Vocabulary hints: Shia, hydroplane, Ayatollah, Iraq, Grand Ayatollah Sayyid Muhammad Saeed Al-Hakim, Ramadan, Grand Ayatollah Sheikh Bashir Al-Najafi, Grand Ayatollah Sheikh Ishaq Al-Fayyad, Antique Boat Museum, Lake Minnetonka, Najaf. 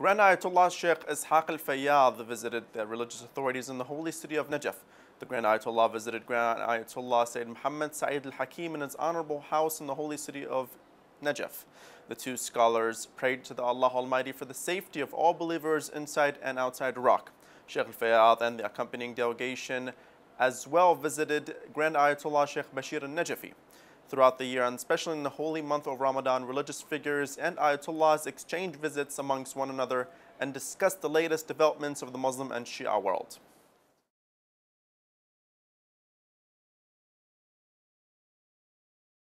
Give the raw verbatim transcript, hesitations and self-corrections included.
Grand Ayatollah Sheikh Ishaq Al-Fayyad visited the religious authorities in the holy city of Najaf. The Grand Ayatollah visited Grand Ayatollah Sayyid Muhammad Saeed Al-Hakim in his honorable house in the holy city of Najaf. The two scholars prayed to the Allah Almighty for the safety of all believers inside and outside Iraq. Sheikh Al-Fayyad and the accompanying delegation as well visited Grand Ayatollah Sheikh Bashir Al-Najafi. Throughout the year, and especially in the holy month of Ramadan, religious figures and Ayatollahs exchange visits amongst one another and discuss the latest developments of the Muslim and Shia world.